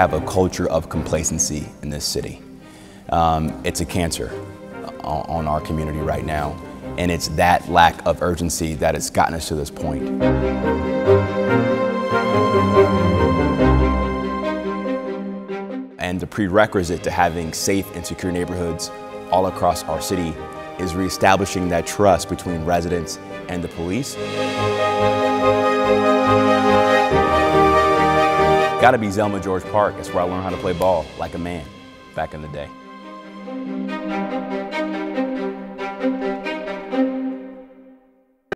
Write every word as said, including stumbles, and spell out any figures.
have a culture of complacency in this city. Um, it's a cancer on, on our community right now, and it's that lack of urgency that has gotten us to this point. And the prerequisite to having safe and secure neighborhoods all across our city is reestablishing that trust between residents and the police. Gotta be Zelma George Park. That's where I learned how to play ball like a man back in the day.